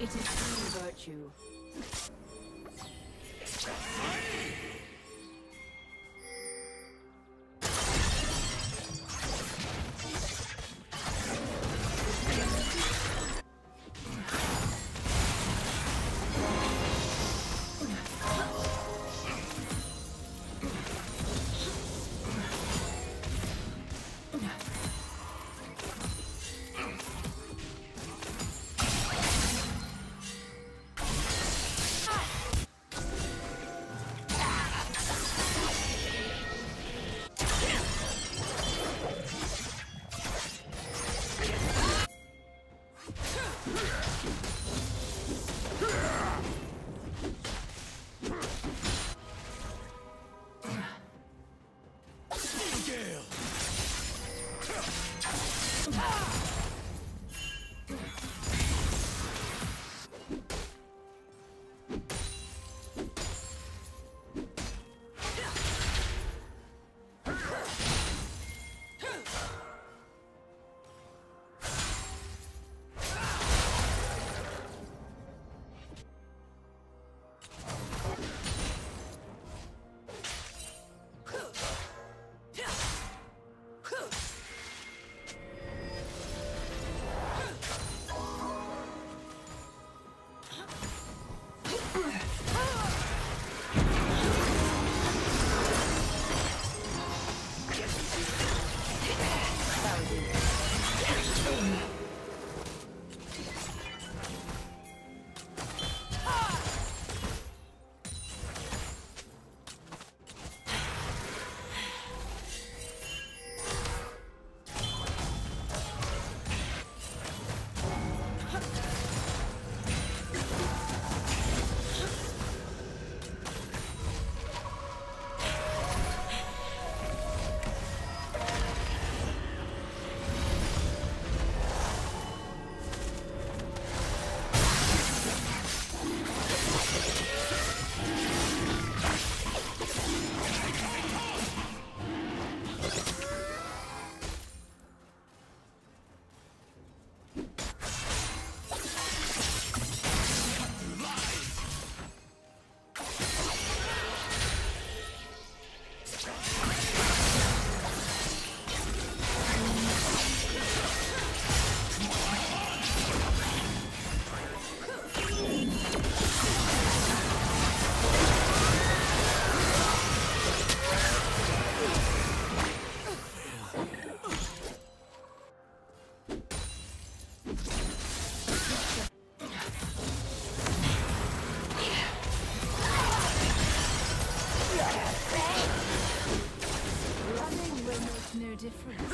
It is true virtue. Difference.